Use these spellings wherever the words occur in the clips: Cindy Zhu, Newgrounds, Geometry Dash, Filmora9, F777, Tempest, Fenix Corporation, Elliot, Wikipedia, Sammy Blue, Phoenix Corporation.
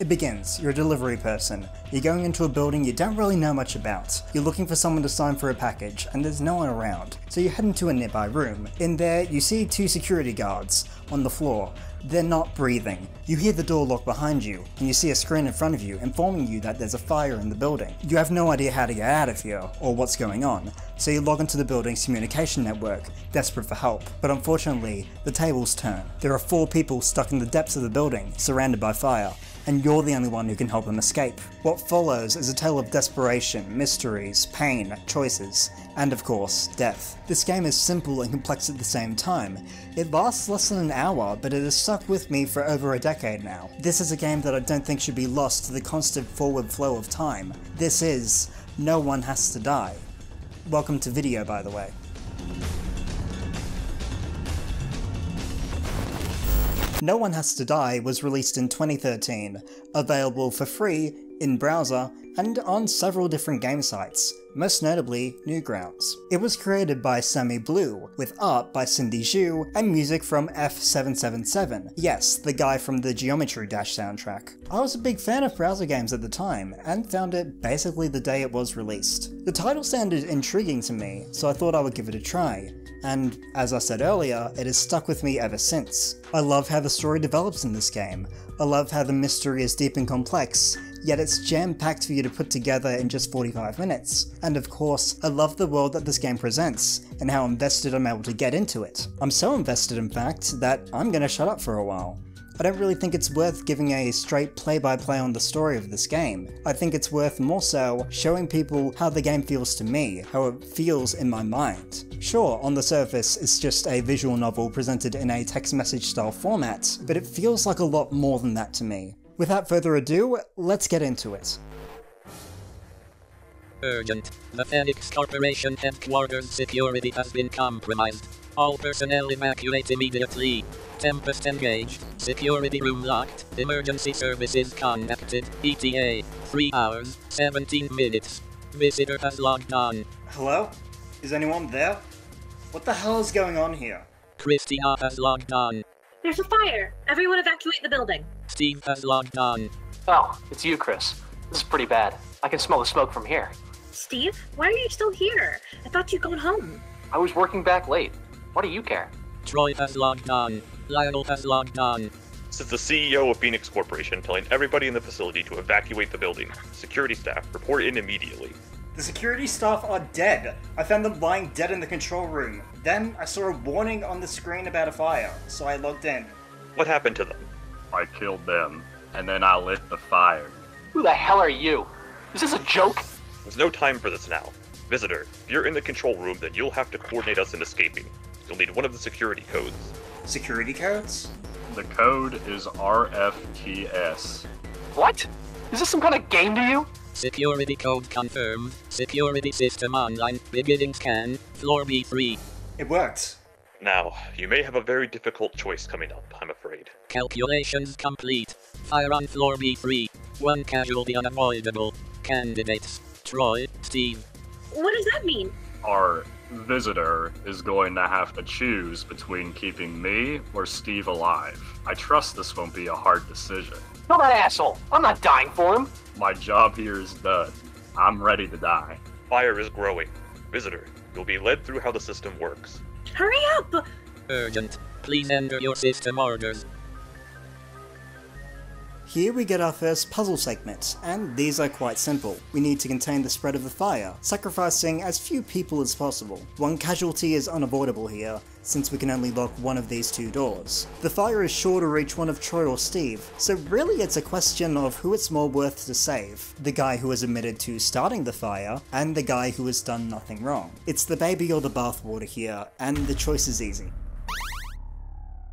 It begins. You're a delivery person. You're going into a building you don't really know much about. You're looking for someone to sign for a package, and there's no one around. So you head into a nearby room. In there, you see two security guards on the floor. They're not breathing. You hear the door lock behind you, and you see a screen in front of you informing you that there's a fire in the building. You have no idea how to get out of here, or what's going on, so you log into the building's communication network, desperate for help. But unfortunately, the tables turn. There are four people stuck in the depths of the building, surrounded by fire, and you're the only one who can help them escape. What follows is a tale of desperation, mysteries, pain, choices, and of course, death. This game is simple and complex at the same time. It lasts less than an hour, but it has stuck with me for over a decade now. This is a game that I don't think should be lost to the constant forward flow of time. This is No One Has to Die. Welcome to video, by the way. No One Has to Die was released in 2013, available for free, in browser, and on several different game sites, most notably Newgrounds. It was created by Sammy Blue, with art by Cindy Zhu, and music from F777, yes, the guy from the Geometry Dash soundtrack. I was a big fan of browser games at the time, and found it basically the day it was released. The title sounded intriguing to me, so I thought I would give it a try. And, as I said earlier, it has stuck with me ever since. I love how the story develops in this game. I love how the mystery is deep and complex, yet it's jam-packed for you to put together in just 45 minutes. And of course, I love the world that this game presents, and how invested I'm able to get into it. I'm so invested, in fact, that I'm gonna shut up for a while. I don't really think it's worth giving a straight play-by-play on the story of this game. I think it's worth more so showing people how the game feels to me, how it feels in my mind. Sure, on the surface, it's just a visual novel presented in a text message style format, but it feels like a lot more than that to me. Without further ado, let's get into it. Urgent. The Fenix Corporation headquarters security has been compromised. All personnel evacuate immediately. Tempest engaged. Security room locked. Emergency services contacted. ETA. 3 hours, 17 minutes. Visitor has logged on. Hello? Is anyone there? What the hell is going on here? Christina has logged on. There's a fire. Everyone evacuate the building. Steve has logged on. Oh, it's you, Chris. This is pretty bad. I can smell the smoke from here. Steve, why are you still here? I thought you'd gone home. I was working back late. Why do you care? Troy has logged on. Lionel has logged on. This is the CEO of Phoenix Corporation telling everybody in the facility to evacuate the building. Security staff, report in immediately. The security staff are dead. I found them lying dead in the control room. Then I saw a warning on the screen about a fire, so I logged in. What happened to them? I killed them, and then I lit the fire. Who the hell are you? Is this a joke? There's no time for this now. Visitor, if you're in the control room, then you'll have to coordinate us in escaping. You'll need one of the security codes. Security codes? The code is RFTS. What? Is this some kind of game to you? Security code confirmed. Security system online. Beginning scan. Floor B3. It worked. Now, you may have a very difficult choice coming up, I'm afraid. Calculations complete. Fire on floor B3. One casualty unavoidable. Candidates. Troy, Steve. What does that mean? Our visitor is going to have to choose between keeping me or Steve alive. I trust this won't be a hard decision. Not that asshole! I'm not dying for him! My job here is done. I'm ready to die. Fire is growing. Visitor, you'll be led through how the system works. Hurry up! Urgent. Please enter your system orders. Here we get our first puzzle segment, and these are quite simple. We need to contain the spread of the fire, sacrificing as few people as possible. One casualty is unavoidable here, since we can only lock one of these two doors. The fire is sure to reach one of Troy or Steve, so really it's a question of who it's more worth to save. The guy who is admitted to starting the fire, and the guy who has done nothing wrong. It's the baby or the bathwater here, and the choice is easy.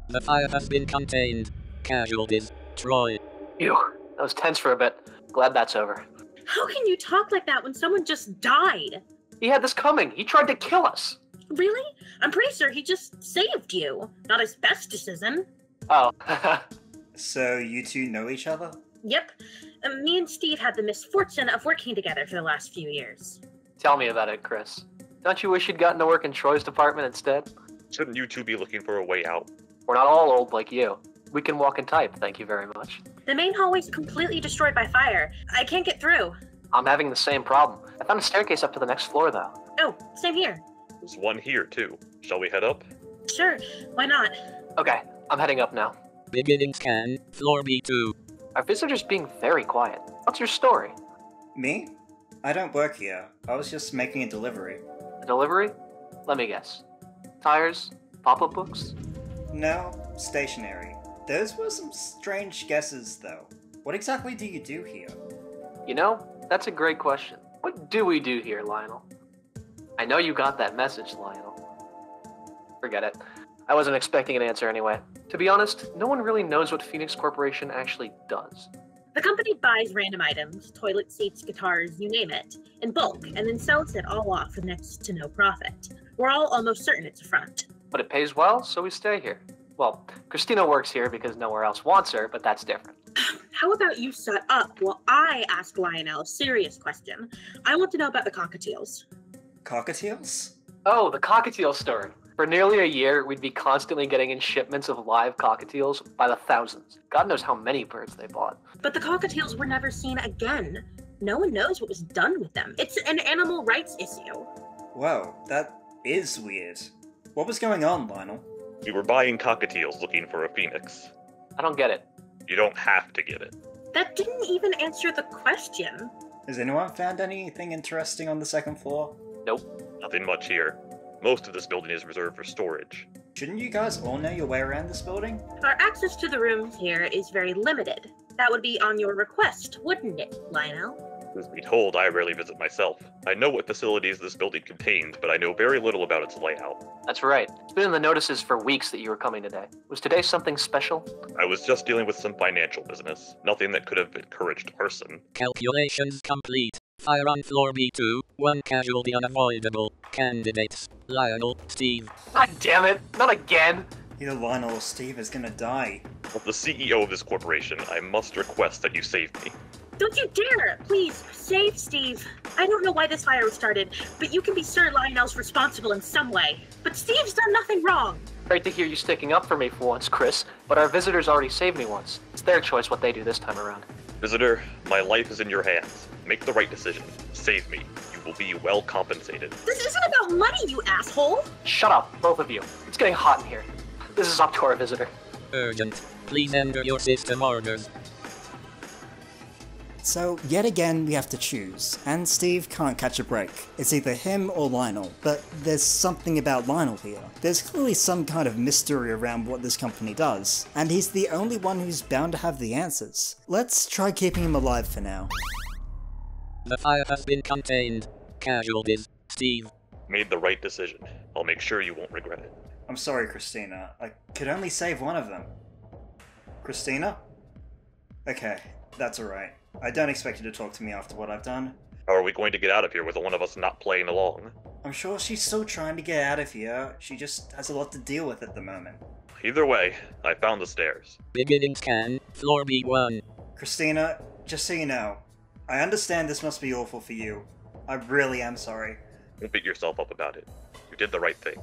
The fire has been contained. Casualties, Troy. Ew, I was tense for a bit. Glad that's over. How can you talk like that when someone just died? He had this coming. He tried to kill us. Really? I'm pretty sure he just saved you, not asbestisism. Oh. So you two know each other? Yep. Me and Steve had the misfortune of working together for the last few years. Tell me about it, Chris. Don't you wish you'd gotten to work in Troy's department instead? Shouldn't you two be looking for a way out? We're not all old like you. We can walk and type, thank you very much. The main hallway's completely destroyed by fire. I can't get through. I'm having the same problem. I found a staircase up to the next floor, though. Oh, same here. There's one here, too. Shall we head up? Sure, why not? Okay, I'm heading up now. Beginning scan, floor B2. Our visitor's being very quiet. What's your story? Me? I don't work here. I was just making a delivery. A delivery? Let me guess. Tires? Pop-up books? No, stationery. Those were some strange guesses, though. What exactly do you do here? You know, that's a great question. What do we do here, Lionel? I know you got that message, Lionel. Forget it. I wasn't expecting an answer anyway. To be honest, no one really knows what Phoenix Corporation actually does. The company buys random items, toilet seats, guitars, you name it, in bulk, and then sells it all off with next to no profit. We're all almost certain it's a front. But it pays well, so we stay here. Well, Christina works here because nowhere else wants her, but that's different. How about you shut up while I ask Lionel a serious question? I want to know about the cockatiels. Cockatiels? Oh, the cockatiel story. For nearly a year, we'd be constantly getting in shipments of live cockatiels by the thousands. God knows how many birds they bought. But the cockatiels were never seen again. No one knows what was done with them. It's an animal rights issue. Whoa, that is weird. What was going on, Lionel? We were buying cockatiels looking for a phoenix. I don't get it. You don't have to get it. That didn't even answer the question. Has anyone found anything interesting on the second floor? Nope. Nothing much here. Most of this building is reserved for storage. Shouldn't you guys all know your way around this building? Our access to the rooms here is very limited. That would be on your request, wouldn't it, Lionel? As we told, I rarely visit myself. I know what facilities this building contains, but I know very little about its layout. That's right. It's been in the notices for weeks that you were coming today. Was today something special? I was just dealing with some financial business. Nothing that could have encouraged arson. Calculations complete. Fire on floor B2. One casualty unavoidable. Candidates. Lionel, Steve. God damn it! Not again! Either Lionel or Steve is gonna die. As the CEO of this corporation, I must request that you save me. Don't you dare! Please, save Steve. I don't know why this fire was started, but you can be Sir Lionel's responsible in some way. But Steve's done nothing wrong! Great to hear you sticking up for me for once, Chris, but our visitors already saved me once. It's their choice what they do this time around. Visitor, my life is in your hands. Make the right decision. Save me. You will be well compensated. This isn't about money, you asshole! Shut up, both of you. It's getting hot in here. This is up to our visitor. Urgent. Please enter your system orders. So, yet again, we have to choose, and Steve can't catch a break. It's either him or Lionel, but there's something about Lionel here. There's clearly some kind of mystery around what this company does, and he's the only one who's bound to have the answers. Let's try keeping him alive for now. The fire has been contained. Casualties, Steve. Made the right decision. I'll make sure you won't regret it. I'm sorry, Christina. I could only save one of them. Christina? Okay, that's alright. I don't expect you to talk to me after what I've done. How are we going to get out of here with one of us not playing along? I'm sure she's still trying to get out of here. She just has a lot to deal with at the moment. Either way, I found the stairs. Beginning scan, floor B1. Christina, just so you know, I understand this must be awful for you. I really am sorry. Don't beat yourself up about it. You did the right thing.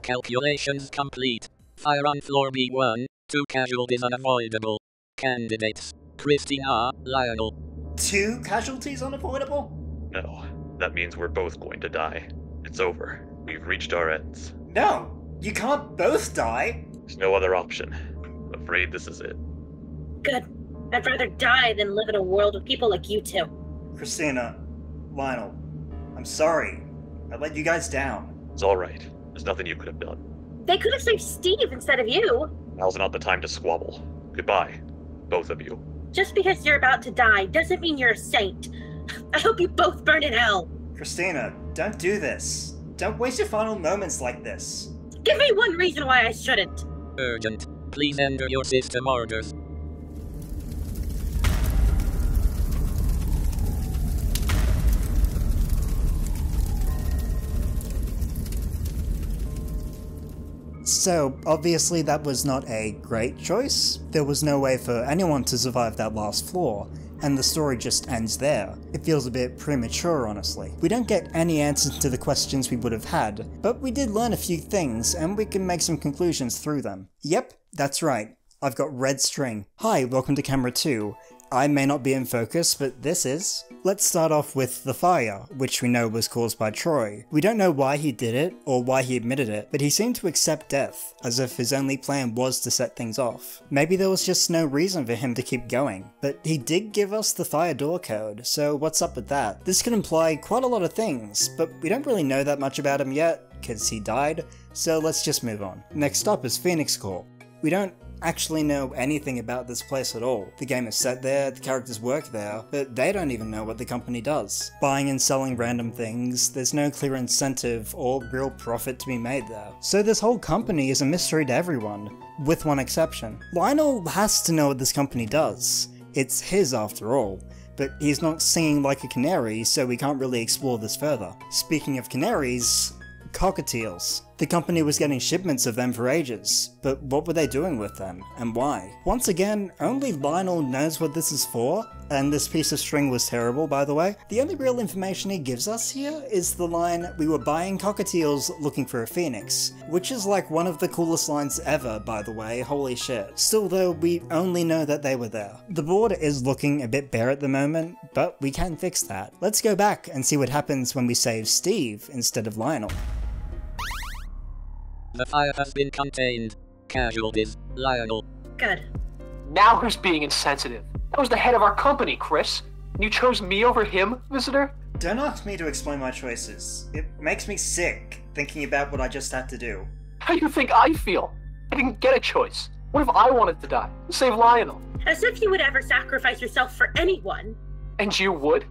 Calculations complete. Fire on floor B1. 2 casualties unavoidable. Candidates. Christina, Lionel. 2 casualties unavoidable? No, that means we're both going to die. It's over. We've reached our ends. No, you can't both die. There's no other option. I'm afraid this is it. Good. I'd rather die than live in a world of people like you two. Christina, Lionel, I'm sorry. I let you guys down. It's all right. There's nothing you could have done. They could have saved Steve instead of you. Now's not the time to squabble. Goodbye, both of you. Just because you're about to die doesn't mean you're a saint. I hope you both burn in hell. Christina, don't do this. Don't waste your final moments like this. Give me one reason why I shouldn't. Urgent. Please enter your system orders. So, obviously that was not a great choice. There was no way for anyone to survive that last floor, and the story just ends there. It feels a bit premature, honestly. We don't get any answers to the questions we would have had, but we did learn a few things, and we can make some conclusions through them. Yep, that's right. I've got red string. Hi, welcome to camera 2. I may not be in focus, but this is. Let's start off with the fire, which we know was caused by Troy. We don't know why he did it, or why he admitted it, but he seemed to accept death, as if his only plan was to set things off. Maybe there was just no reason for him to keep going, but he did give us the fire door code, so what's up with that? This could imply quite a lot of things, but we don't really know that much about him yet, because he died, so let's just move on. Next up is Phoenix Corp. We don't actually know anything about this place at all. The game is set there, the characters work there, but they don't even know what the company does. Buying and selling random things, there's no clear incentive or real profit to be made there. So this whole company is a mystery to everyone, with one exception. Lionel has to know what this company does. It's his after all, but he's not singing like a canary, so we can't really explore this further. Speaking of canaries, cockatiels. The company was getting shipments of them for ages, but what were they doing with them, and why? Once again, only Lionel knows what this is for, and this piece of string was terrible, by the way. The only real information he gives us here is the line, "We were buying cockatiels looking for a phoenix," which is like one of the coolest lines ever, by the way, holy shit. Still though, we only know that they were there. The board is looking a bit bare at the moment, but we can fix that. Let's go back and see what happens when we save Steve instead of Lionel. The fire has been contained. Casualties, Lionel. Good. Now who's being insensitive? That was the head of our company, Chris. And you chose me over him, Visitor? Don't ask me to explain my choices. It makes me sick, thinking about what I just had to do. How do you think I feel? I didn't get a choice. What if I wanted to die? Save Lionel? As if you would ever sacrifice yourself for anyone. And you would?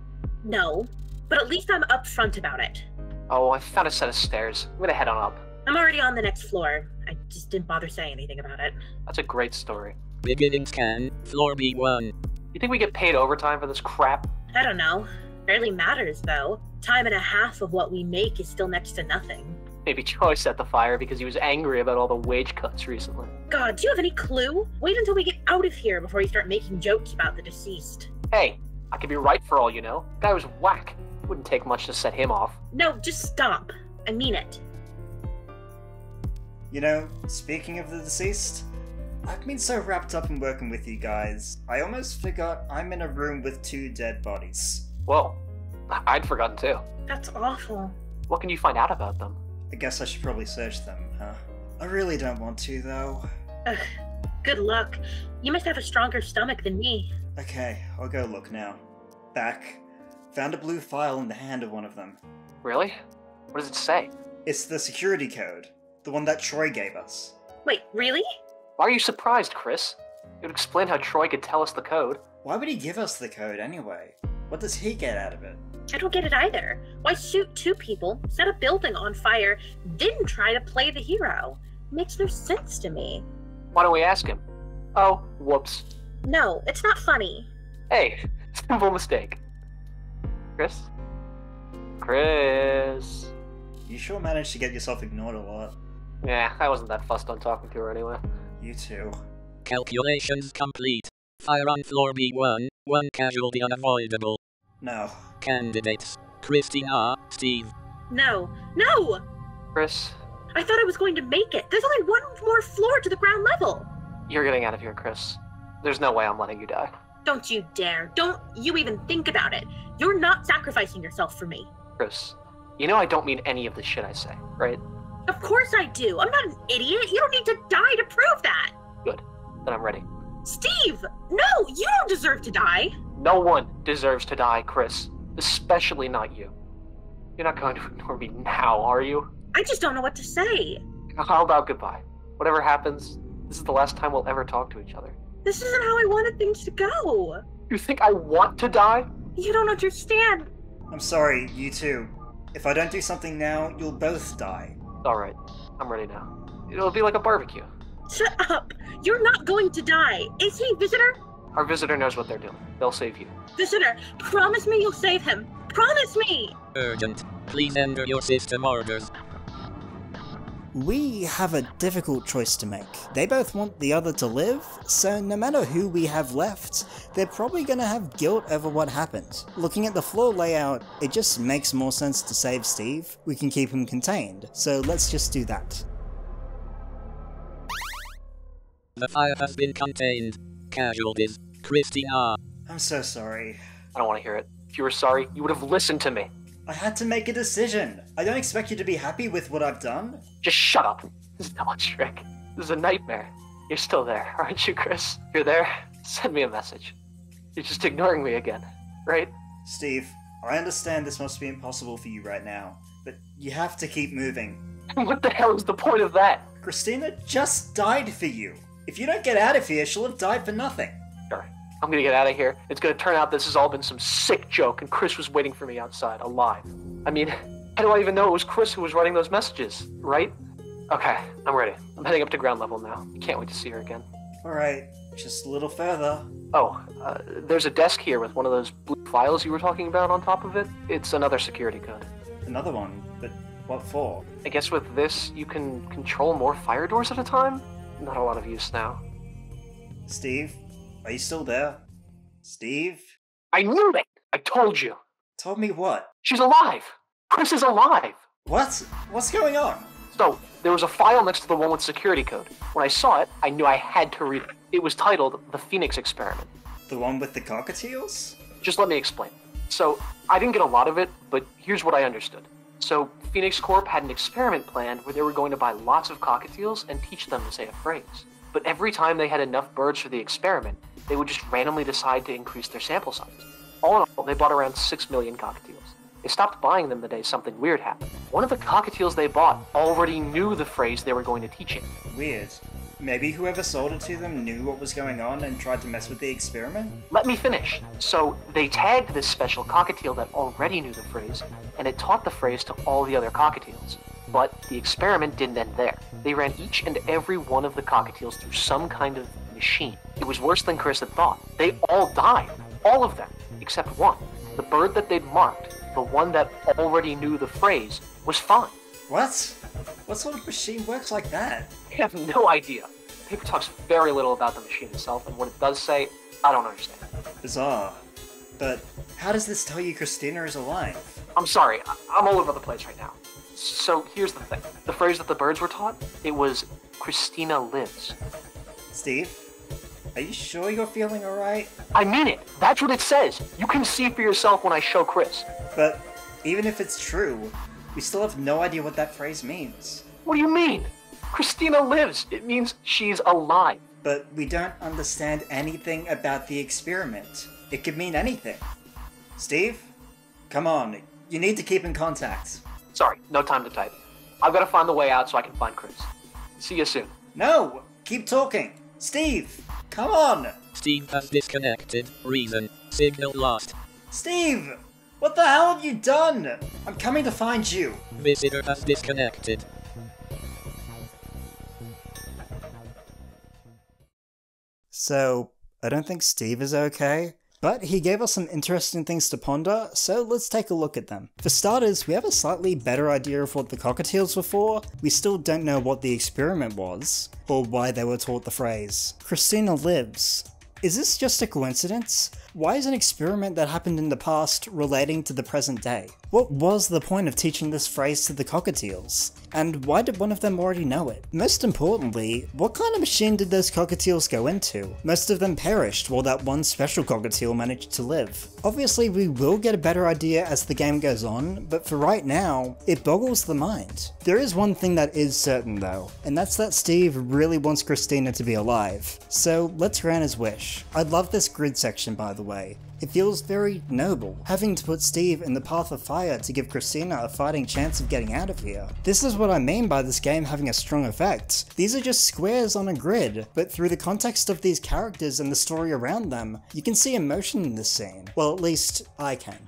No, but at least I'm upfront about it. Oh, I found a set of stairs. I'm gonna head on up. I'm already on the next floor. I just didn't bother saying anything about it. That's a great story. Beginning scan, floor B1. You think we get paid overtime for this crap? I don't know. Barely matters, though. Time and a half of what we make is still next to nothing. Maybe Troy set the fire because he was angry about all the wage cuts recently. God, do you have any clue? Wait until we get out of here before you start making jokes about the deceased. Hey, I could be right for all you know. Guy was whack. Wouldn't take much to set him off. No, just stop. I mean it. You know, speaking of the deceased, I've been so wrapped up in working with you guys, I almost forgot I'm in a room with two dead bodies. Whoa, I'd forgotten too. That's awful. What can you find out about them? I guess I should probably search them, huh? I really don't want to, though. Ugh, good luck. You must have a stronger stomach than me. Okay, I'll go look now. Back. Found a blue file in the hand of one of them. Really? What does it say? It's the security code. The one that Troy gave us. Wait, really? Why are you surprised, Chris? It would explain how Troy could tell us the code. Why would he give us the code anyway? What does he get out of it? I don't get it either. Why shoot two people, set a building on fire, then try to play the hero? Makes no sense to me. Why don't we ask him? Oh, whoops. No, it's not funny. Hey, simple mistake. Chris? Chris? You sure managed to get yourself ignored a lot. Yeah, I wasn't that fussed on talking to her anyway. You too. Calculations complete. Fire on floor B1, one casualty unavoidable. No. Candidates. Christina, Steve. No. No! Chris? I thought I was going to make it. There's only one more floor to the ground level. You're getting out of here, Chris. There's no way I'm letting you die. Don't you dare. Don't you even think about it. You're not sacrificing yourself for me. Chris, you know I don't mean any of the shit I say, right? Of course I do! I'm not an idiot! You don't need to die to prove that! Good. Then I'm ready. Steve! No! You don't deserve to die! No one deserves to die, Chris. Especially not you. You're not going to ignore me now, are you? I just don't know what to say. How about goodbye? Whatever happens, this is the last time we'll ever talk to each other. This isn't how I wanted things to go! You think I want to die? You don't understand. I'm sorry, you too. If I don't do something now, you'll both die. Alright, I'm ready now. It'll be like a barbecue. Shut up! You're not going to die! Is he, Visitor? Our Visitor knows what they're doing. They'll save you. Visitor, promise me you'll save him! Promise me! Urgent. Please enter your system orders. We have a difficult choice to make. They both want the other to live, so no matter who we have left, they're probably gonna have guilt over what happened. Looking at the floor layout, it just makes more sense to save Steve. We can keep him contained, so let's just do that. The fire has been contained. Casualties, Christina. I'm so sorry. I don't want to hear it. If you were sorry, you would have listened to me. I had to make a decision. I don't expect you to be happy with what I've done. Just shut up. This is not a trick. This is a nightmare. You're still there, aren't you, Chris? You're there. Send me a message. You're just ignoring me again, right? Steve, I understand this must be impossible for you right now, but you have to keep moving. What the hell is the point of that? Christina just died for you. If you don't get out of here, she'll have died for nothing. Sure. I'm gonna get out of here. It's gonna turn out this has all been some sick joke and Chris was waiting for me outside, alive. I mean, how do I even know it was Chris who was writing those messages, right? Okay, I'm ready. I'm heading up to ground level now. Can't wait to see her again. Alright, just a little further. Oh, there's a desk here with one of those blue files you were talking about on top of it. It's another security code. Another one? But what for? I guess with this, you can control more fire doors at a time? Not a lot of use now. Steve? Are you still there? Steve? I knew it! I told you! Told me what? She's alive! Chris is alive! What? What's going on? So, there was a file next to the one with security code. When I saw it, I knew I had to read it. It was titled, The Phoenix Experiment. The one with the cockatiels? Just let me explain. So, I didn't get a lot of it, but here's what I understood. So, Phoenix Corp had an experiment planned where they were going to buy lots of cockatiels and teach them to say a phrase. But every time they had enough birds for the experiment, they would just randomly decide to increase their sample size. All in all, they bought around 6 million cockatiels. They stopped buying them the day something weird happened. One of the cockatiels they bought already knew the phrase they were going to teach him. Weird. Maybe whoever sold it to them knew what was going on and tried to mess with the experiment? Let me finish. So they tagged this special cockatiel that already knew the phrase, and it taught the phrase to all the other cockatiels. But the experiment didn't end there. They ran each and every one of the cockatiels through some kind of machine. It was worse than Chris had thought. They all died. All of them. Except one. The bird that they'd marked, the one that already knew the phrase, was fine. What? What sort of machine works like that? I have no idea. The paper talks very little about the machine itself, and what it does say, I don't understand. Bizarre. But how does this tell you Christina is alive? I'm sorry. I'm all over the place right now. So here's the thing. The phrase that the birds were taught, it was, Christina lives. Steve, are you sure you're feeling alright? I mean it! That's what it says! You can see for yourself when I show Chris. But even if it's true, we still have no idea what that phrase means. What do you mean? Christina lives! It means she's alive. But we don't understand anything about the experiment. It could mean anything. Steve, come on. You need to keep in contact. Sorry, no time to type. I've got to find the way out so I can find Chris. See you soon. No! Keep talking! Steve! Come on! Steve has disconnected. Reason. Signal lost. Steve! What the hell have you done? I'm coming to find you. Visitor has disconnected. So, I don't think Steve is okay. But he gave us some interesting things to ponder, so let's take a look at them. For starters, we have a slightly better idea of what the cockatiels were for. We still don't know what the experiment was, or why they were taught the phrase. Christina lives. Is this just a coincidence? Why is an experiment that happened in the past relating to the present day? What was the point of teaching this phrase to the cockatiels? And why did one of them already know it? Most importantly, what kind of machine did those cockatiels go into? Most of them perished while that one special cockatiel managed to live. Obviously we will get a better idea as the game goes on, but for right now, it boggles the mind. There is one thing that is certain though, and that's that Steve really wants Christina to be alive. So let's grant his wish. I love this grid section by the way. It feels very noble, having to put Steve in the path of fire to give Christina a fighting chance of getting out of here. This is what I mean by this game having a strong effect. These are just squares on a grid, but through the context of these characters and the story around them, you can see emotion in this scene. Well, at least I can.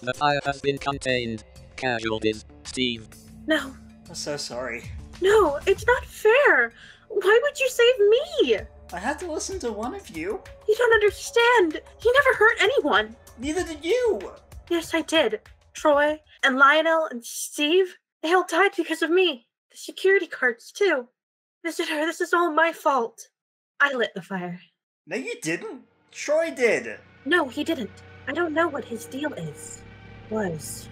The fire has been contained. Casualties, Steve. No. I'm so sorry. No, it's not fair. Why would you save me? I had to listen to one of you. You don't understand. He never hurt anyone. Neither did you. Yes, I did. Troy and Lionel and Steve, they all died because of me. The security cards, too. Visitor, this is all my fault. I lit the fire. No, you didn't. Troy did. No, he didn't. I don't know what his deal is. Was.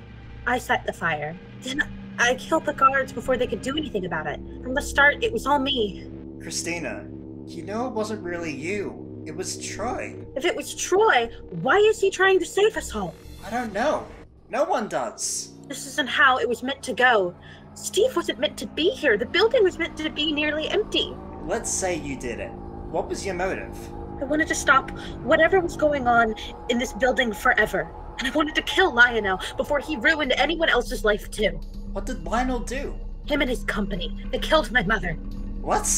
I set the fire. Then I killed the guards before they could do anything about it. From the start, it was all me. Christina. You know, it wasn't really you. It was Troy. If it was Troy, why is he trying to save us all? I don't know. No one does. This isn't how it was meant to go. Steve wasn't meant to be here. The building was meant to be nearly empty. Let's say you did it. What was your motive? I wanted to stop whatever was going on in this building forever. And I wanted to kill Lionel before he ruined anyone else's life too. What did Lionel do? Him and his company. They killed my mother. What?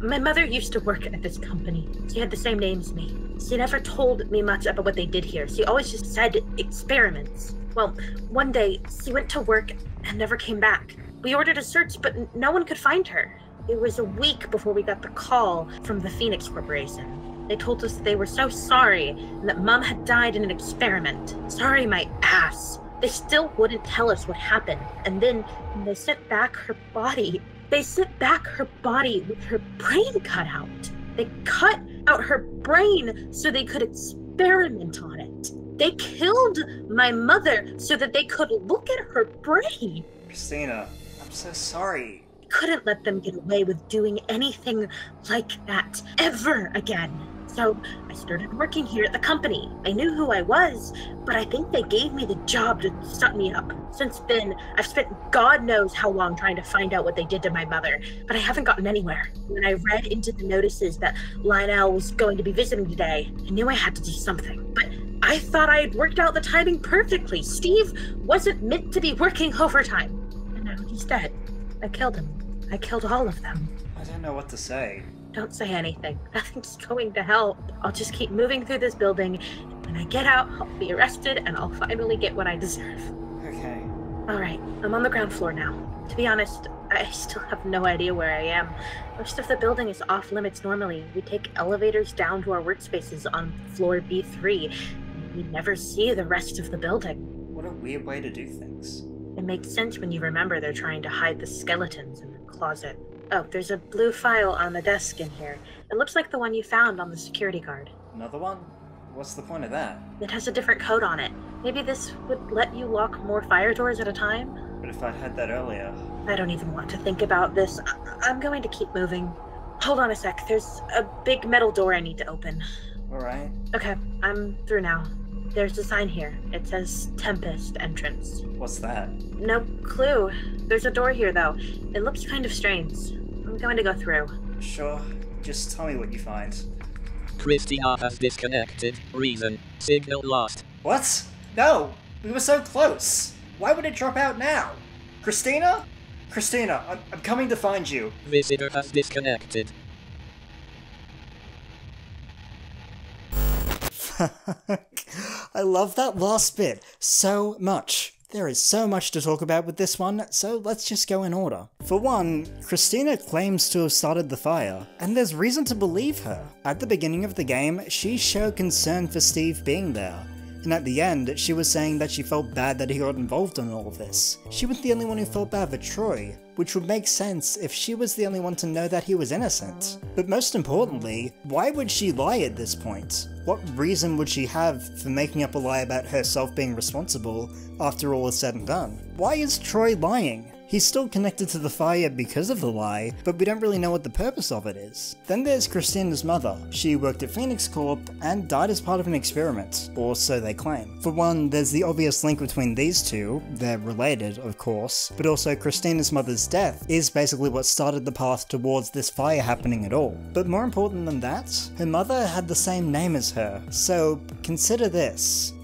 My mother used to work at this company. She had the same name as me. She never told me much about what they did here. She always just said experiments. Well, one day she went to work and never came back. We ordered a search, but no one could find her. It was a week before we got the call from the Phoenix Corporation. They told us they were so sorry and that Mom had died in an experiment. Sorry, my ass. They still wouldn't tell us what happened. And then they sent back her body. They sent back her body with her brain cut out. They cut out her brain so they could experiment on it. They killed my mother so that they could look at her brain. Christina, I'm so sorry. I couldn't let them get away with doing anything like that ever again. So I started working here at the company. I knew who I was, but I think they gave me the job to shut me up. Since then, I've spent God knows how long trying to find out what they did to my mother, but I haven't gotten anywhere. When I read into the notices that Lionel was going to be visiting today, I knew I had to do something, but I thought I had worked out the timing perfectly. Steve wasn't meant to be working overtime, and now he's dead. I killed him. I killed all of them. I don't know what to say. Don't say anything. Nothing's going to help. I'll just keep moving through this building. When I get out, I'll be arrested and I'll finally get what I deserve. Okay. All right, I'm on the ground floor now. To be honest, I still have no idea where I am. Most of the building is off limits normally. We take elevators down to our workspaces on floor B3. We never see the rest of the building. What a weird way to do things. It makes sense when you remember they're trying to hide the skeletons in the closet. Oh, there's a blue file on the desk in here. It looks like the one you found on the security guard. Another one? What's the point of that? It has a different code on it. Maybe this would let you lock more fire doors at a time? But if I'd had that earlier... I don't even want to think about this. I'm going to keep moving. Hold on a sec. There's a big metal door I need to open. All right. Okay, I'm through now. There's a sign here. It says Tempest entrance. What's that? No clue. There's a door here, though. It looks kind of strange. I'm going to go through. Sure. Just tell me what you find. Christina has disconnected. Reason. Signal lost. What? No! We were so close! Why would it drop out now? Christina? Christina, I'm coming to find you. Visitor has disconnected. I love that last bit so much. There is so much to talk about with this one, so let's just go in order. For one, Christina claims to have started the fire, and there's reason to believe her. At the beginning of the game, she showed concern for Steve being there, and at the end, she was saying that she felt bad that he got involved in all of this. She was the only one who felt bad for Troy, which would make sense if she was the only one to know that he was innocent. But most importantly, why would she lie at this point? What reason would she have for making up a lie about herself being responsible after all is said and done? Why is Troy lying? He's still connected to the fire because of the lie, but we don't really know what the purpose of it is. Then there's Christina's mother. She worked at Phoenix Corp and died as part of an experiment, or so they claim. For one, there's the obvious link between these two, they're related of course, but also Christina's mother's death is basically what started the path towards this fire happening at all. But more important than that, her mother had the same name as her, so consider this.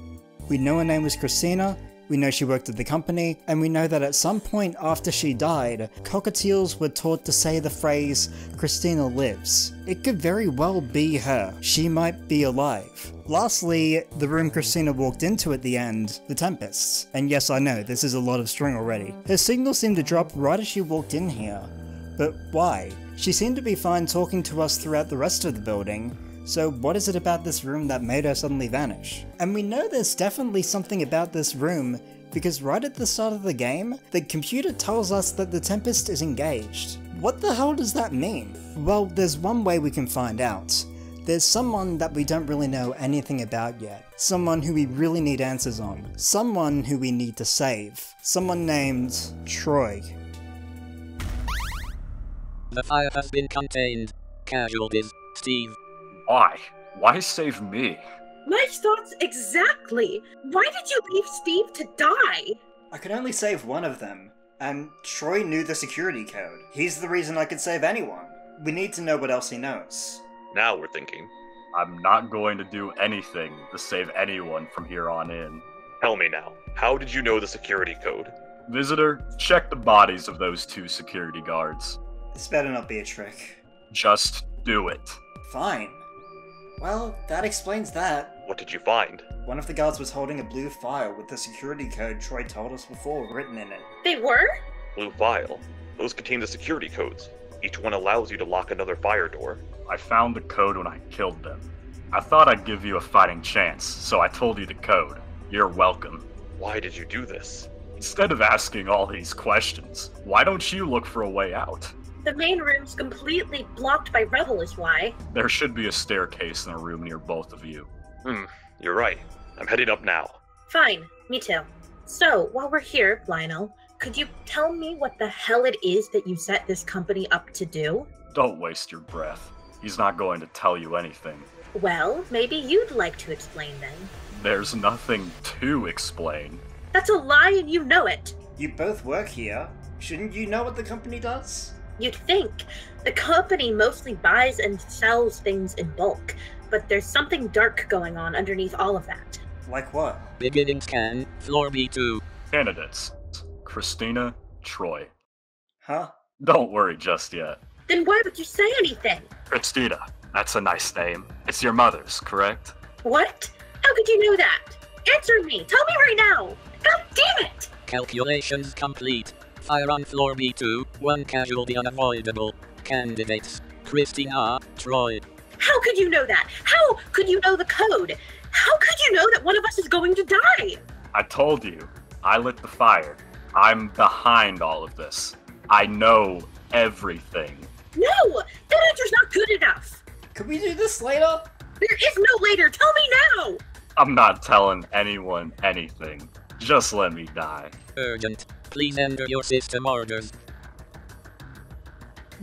We know her name was Christina, we know she worked at the company, and we know that at some point after she died, cockatiels were taught to say the phrase, "Christina lives." It could very well be her. She might be alive. Lastly, the room Christina walked into at the end, the Tempests. And yes, I know, this is a lot of string already. Her signal seemed to drop right as she walked in here. But why? She seemed to be fine talking to us throughout the rest of the building. So what is it about this room that made her suddenly vanish? And we know there's definitely something about this room, because right at the start of the game, the computer tells us that the Tempest is engaged. What the hell does that mean? Well, there's one way we can find out. There's someone that we don't really know anything about yet. Someone who we really need answers on. Someone who we need to save. Someone named Troy. The fire has been contained. Casualties. Steve. Why? Why save me? My thoughts exactly! Why did you leave Steve to die? I could only save one of them, and Troy knew the security code. He's the reason I could save anyone. We need to know what else he knows. Now we're thinking. I'm not going to do anything to save anyone from here on in. Tell me now, how did you know the security code? Visitor, check the bodies of those two security guards. This better not be a trick. Just do it. Fine. Well, that explains that. What did you find? One of the guards was holding a blue file with the security code Troy told us before written in it. They were? Blue file? Those contain the security codes. Each one allows you to lock another fire door. I found the code when I killed them. I thought I'd give you a fighting chance, so I told you the code. You're welcome. Why did you do this? Instead of asking all these questions, why don't you look for a way out? The main room's completely blocked by rubble is why. There should be a staircase in a room near both of you. You're right. I'm heading up now. Fine, me too. So, while we're here, Lionel, could you tell me what the hell it is that you set this company up to do? Don't waste your breath. He's not going to tell you anything. Well, maybe you'd like to explain then. There's nothing to explain. That's a lie and you know it. You both work here. Shouldn't you know what the company does? You'd think. The company mostly buys and sells things in bulk, but there's something dark going on underneath all of that. Like what? Beginning scan, floor B2. Candidates. Christina, Troy. Huh? Don't worry just yet. Then why would you say anything? Christina, that's a nice name. It's your mother's, correct? What? How could you know that? Answer me! Tell me right now! God damn it! Calculations complete. Fire on floor B2, one casualty unavoidable. Candidates, Christina, Troy. How could you know that? How could you know the code? How could you know that one of us is going to die? I told you, I lit the fire. I'm behind all of this. I know everything. No! That answer's not good enough! Could we do this later? There is no later! Tell me now! I'm not telling anyone anything. Just let me die. Urgent. Please enter your system orders.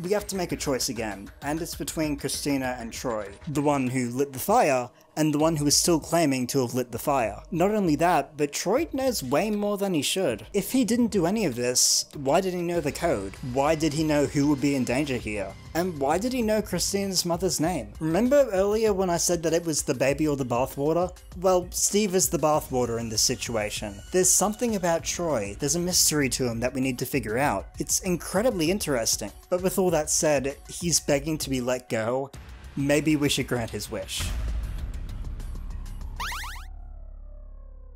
We have to make a choice again, and it's between Christina and Troy. The one who lit the fire, and the one who is still claiming to have lit the fire. Not only that, but Troy knows way more than he should. If he didn't do any of this, why did he know the code? Why did he know who would be in danger here? And why did he know Christina's mother's name? Remember earlier when I said that it was the baby or the bathwater? Well, Steve is the bathwater in this situation. There's something about Troy, there's a mystery to him that we need to figure out. It's incredibly interesting. But with all that said, he's begging to be let go. Maybe we should grant his wish.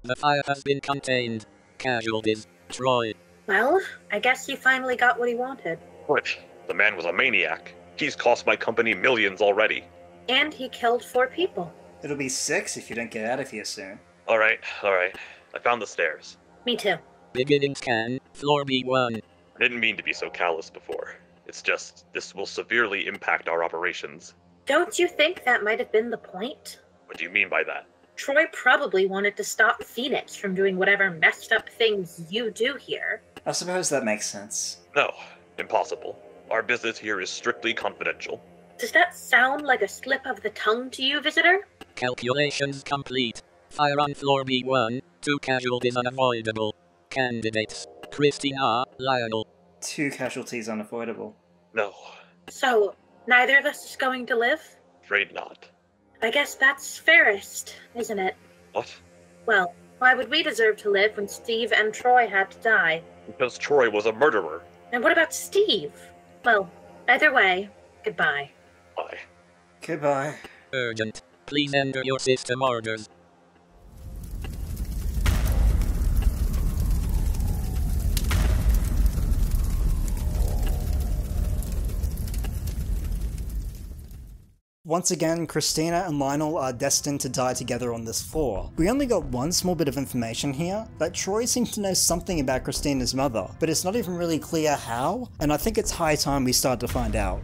The fire has been contained. Casualties, Troy. Well, I guess he finally got what he wanted. Rich. The man was a maniac. He's cost my company millions already. And he killed 4 people. It'll be 6 if you don't get out of here soon. Alright. I found the stairs. Me too. Beginning scan, floor B1. I didn't mean to be so callous before. It's just, this will severely impact our operations. Don't you think that might have been the point? What do you mean by that? Troy probably wanted to stop Phoenix from doing whatever messed up things you do here. I suppose that makes sense. No, impossible. Our business here is strictly confidential. Does that sound like a slip of the tongue to you, Visitor? Calculations complete. Fire on floor B1. 2 casualties unavoidable. Candidates. Christina, Lionel. 2 casualties unavoidable. No. So, neither of us is going to live? Afraid not. I guess that's fairest, isn't it? What? Well, why would we deserve to live when Steve and Troy had to die? Because Troy was a murderer. And what about Steve? Well, either way, goodbye. Bye. Goodbye. Urgent. Please enter your system orders. Once again, Christina and Lionel are destined to die together on this floor. We only got one small bit of information here, that Troy seems to know something about Christina's mother, but it's not even really clear how, and I think it's high time we start to find out.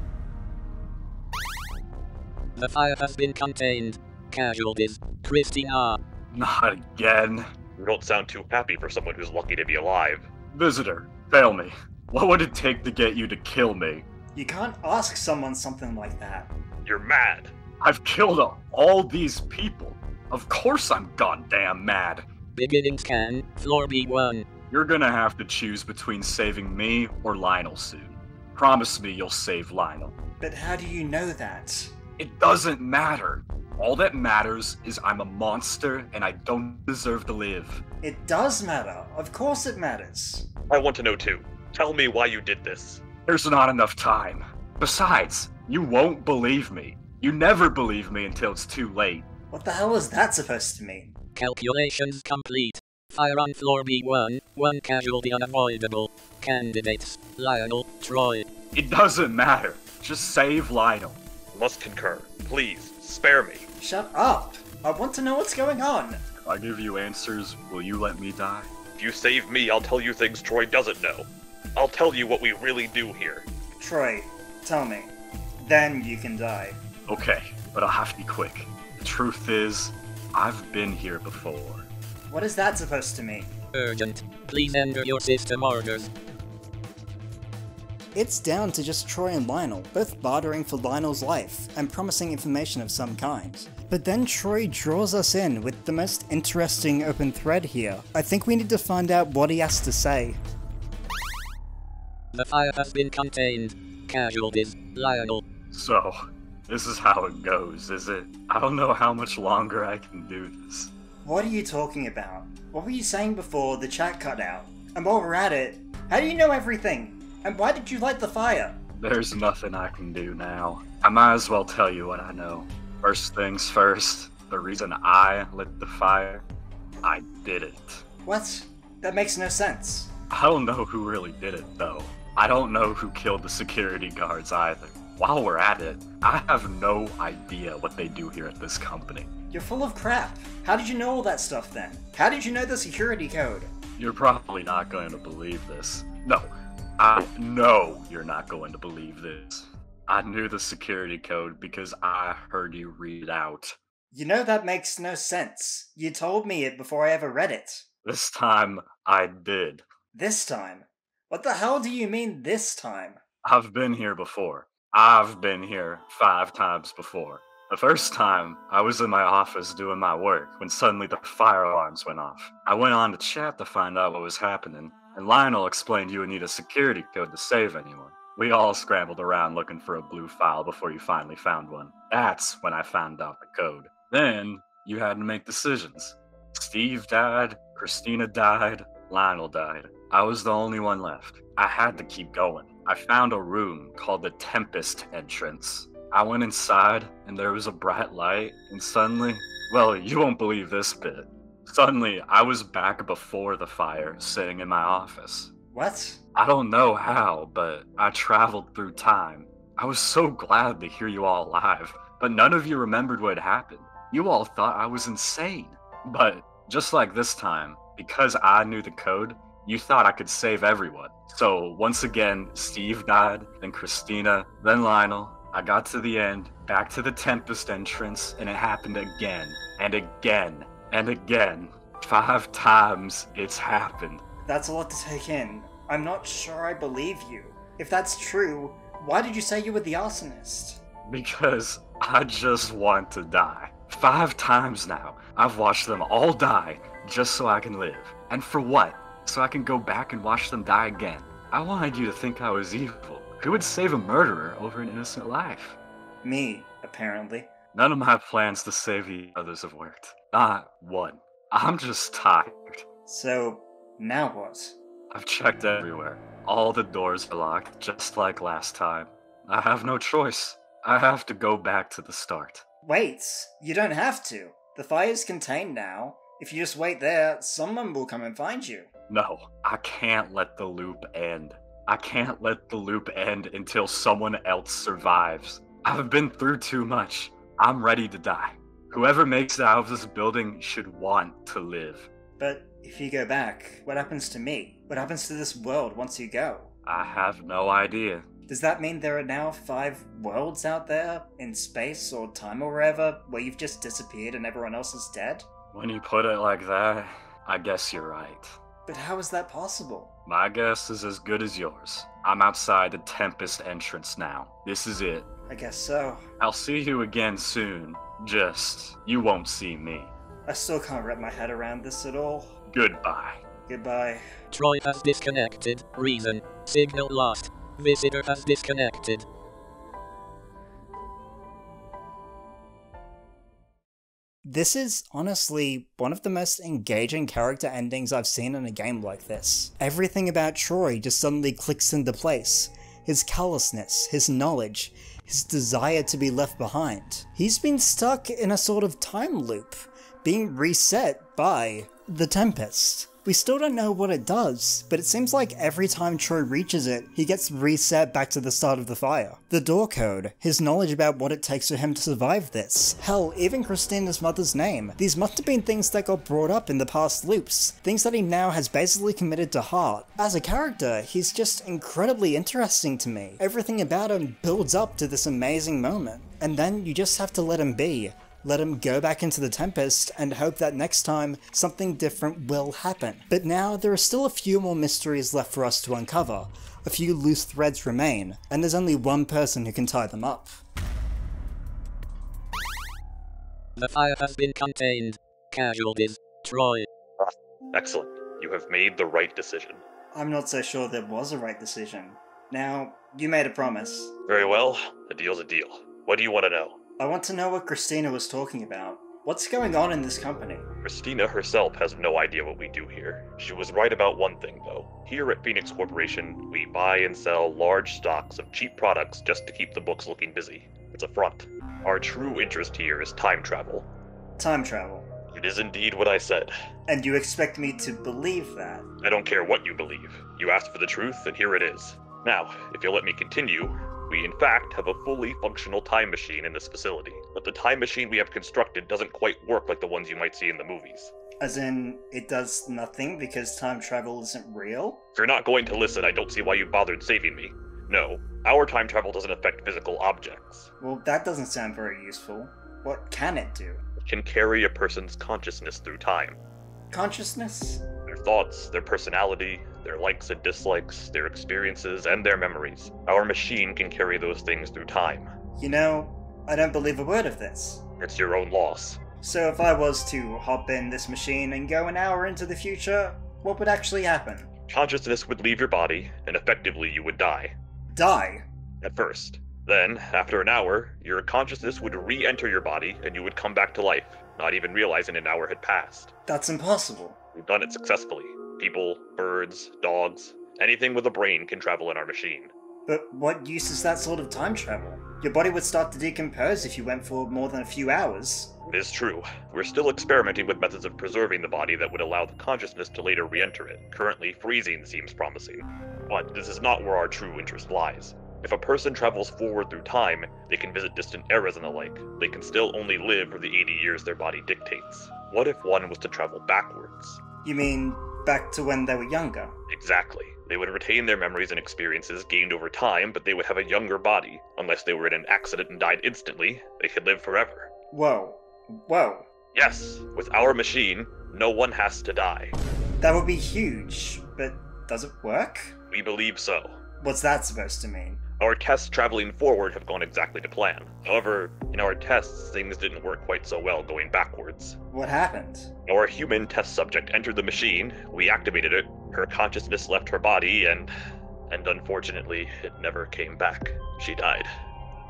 The fire has been contained. Casualties, Christina. Not again. You don't sound too happy for someone who's lucky to be alive. Visitor, fail me. What would it take to get you to kill me? You can't ask someone something like that. you're mad. I've killed all these people. Of course I'm goddamn mad. Beginning scan, floor B1. You're gonna have to choose between saving me or Lionel soon. Promise me you'll save Lionel. But how do you know that? It doesn't matter. All that matters is I'm a monster and I don't deserve to live. It does matter. Of course it matters. I want to know too. Tell me why you did this. There's not enough time. Besides, you won't believe me. You never believe me until it's too late. What the hell is that supposed to mean? Calculations complete. Fire on floor B1, one casualty unavoidable. Candidates, Lionel, Troy. It doesn't matter. Just save Lionel. Must concur. Please, spare me. Shut up. I want to know what's going on. I give you answers. Will you let me die? If you save me, I'll tell you things Troy doesn't know. I'll tell you what we really do here. Troy, tell me. Then you can die. Okay, but I'll have to be quick. The truth is, I've been here before. What is that supposed to mean? Urgent. Please enter your system orders. It's down to just Troy and Lionel, both bartering for Lionel's life and promising information of some kind. But then Troy draws us in with the most interesting open thread here. I think we need to find out what he has to say. The fire has been contained. Casualties, Lionel. So, this is how it goes, is it? I don't know how much longer I can do this. What are you talking about? What were you saying before the chat cut out? And while we're at it, how do you know everything? And why did you light the fire? There's nothing I can do now. I might as well tell you what I know. First things first, the reason I lit the fire, I did it. What? That makes no sense. I don't know who really did it, though. I don't know who killed the security guards either. While we're at it, I have no idea what they do here at this company. You're full of crap. How did you know all that stuff then? How did you know the security code? You're probably not going to believe this. No, I know you're not going to believe this. I knew the security code because I heard you read it out. You know that makes no sense. You told me it before I ever read it. This time, I did. This time? What the hell do you mean this time? I've been here before. I've been here 5 times before. The first time, I was in my office doing my work when suddenly the fire alarms went off. I went on to chat to find out what was happening, and Lionel explained you would need a security code to save anyone. We all scrambled around looking for a blue file before you finally found one. That's when I found out the code. Then, you had to make decisions. Steve died, Christina died, Lionel died. I was the only one left. I had to keep going. I found a room called the Tempest entrance. I went inside, and there was a bright light, and suddenly, well, you won't believe this bit. Suddenly, I was back before the fire, sitting in my office. What? I don't know how, but I traveled through time. I was so glad to hear you all alive, but none of you remembered what happened. You all thought I was insane. But just like this time, because I knew the code, you thought I could save everyone. So once again, Steve died, then Christina, then Lionel. I got to the end, back to the Tempest entrance, and it happened again, and again, and again. 5 times it's happened. That's a lot to take in. I'm not sure I believe you. If that's true, why did you say you were the arsonist? Because I just want to die. 5 times now, I've watched them all die just so I can live. And for what? So I can go back and watch them die again. I wanted you to think I was evil. Who would save a murderer over an innocent life? Me, apparently. None of my plans to save the others have worked. Not one. I'm just tired. So, now what? I've checked everywhere. All the doors are locked, just like last time. I have no choice. I have to go back to the start. Wait, you don't have to. The fire's contained now. If you just wait there, someone will come and find you. No, I can't let the loop end. I can't let the loop end until someone else survives. I've been through too much. I'm ready to die. Whoever makes it out of this building should want to live. But if you go back, what happens to me? What happens to this world once you go? I have no idea. Does that mean there are now 5 worlds out there, in space or time or wherever, where you've just disappeared and everyone else is dead? When you put it like that, I guess you're right. But how is that possible? My guess is as good as yours. I'm outside the Tempest entrance now. This is it. I guess so. I'll see you again soon. Just, you won't see me. I still can't wrap my head around this at all. Goodbye. Goodbye. Troy has disconnected. Reason. Signal lost. Visitor has disconnected. This is honestly one of the most engaging character endings I've seen in a game like this. Everything about Troy just suddenly clicks into place. His callousness, his knowledge, his desire to be left behind. He's been stuck in a sort of time loop, being reset by the Tempest. We still don't know what it does, but it seems like every time Troy reaches it, he gets reset back to the start of the fire. The door code, his knowledge about what it takes for him to survive this, hell, even Christina's mother's name. These must have been things that got brought up in the past loops, things that he now has basically committed to heart. As a character, he's just incredibly interesting to me. Everything about him builds up to this amazing moment, and then you just have to let him be. Let him go back into the Tempest and hope that next time something different will happen. But now there are still a few more mysteries left for us to uncover. A few loose threads remain, and there's only one person who can tie them up. The fire has been contained. Casualties, Troy. Excellent. You have made the right decision. I'm not so sure there was a right decision. Now, you made a promise. Very well. A deal's a deal. What do you want to know? I want to know what Christina was talking about. What's going on in this company? Christina herself has no idea what we do here. She was right about one thing, though. Here at Phoenix Corporation, we buy and sell large stocks of cheap products just to keep the books looking busy. It's a front. Our true interest here is time travel. Time travel? It is indeed what I said. And you expect me to believe that? I don't care what you believe. You asked for the truth, and here it is. Now, if you'll let me continue, we in fact have a fully functional time machine in this facility, but the time machine we have constructed doesn't quite work like the ones you might see in the movies. As in, it does nothing because time travel isn't real? If you're not going to listen, I don't see why you bothered saving me. No, our time travel doesn't affect physical objects. Well, that doesn't sound very useful. What can it do? It can carry a person's consciousness through time. Consciousness? Their thoughts, their personality, their likes and dislikes, their experiences, and their memories. Our machine can carry those things through time. You know, I don't believe a word of this. It's your own loss. So if I was to hop in this machine and go an hour into the future, what would actually happen? Consciousness would leave your body, and effectively you would die. Die? At first. Then, after an hour, your consciousness would re-enter your body, and you would come back to life, not even realizing an hour had passed. That's impossible. We've done it successfully. People, birds, dogs, anything with a brain can travel in our machine. But what use is that sort of time travel? Your body would start to decompose if you went for more than a few hours. It is true. We're still experimenting with methods of preserving the body that would allow the consciousness to later re-enter it. Currently, freezing seems promising. But this is not where our true interest lies. If a person travels forward through time, they can visit distant eras and the like. They can still only live for the 80 years their body dictates. What if one was to travel backwards? You mean back to when they were younger? Exactly. They would retain their memories and experiences gained over time, but they would have a younger body. Unless they were in an accident and died instantly, they could live forever. Whoa. Whoa. Yes, with our machine, no one has to die. That would be huge, but does it work? We believe so. What's that supposed to mean? Our tests traveling forward have gone exactly to plan. However, in our tests, things didn't work quite so well going backwards. What happened? Our human test subject entered the machine, we activated it, her consciousness left her body, and unfortunately, it never came back. She died.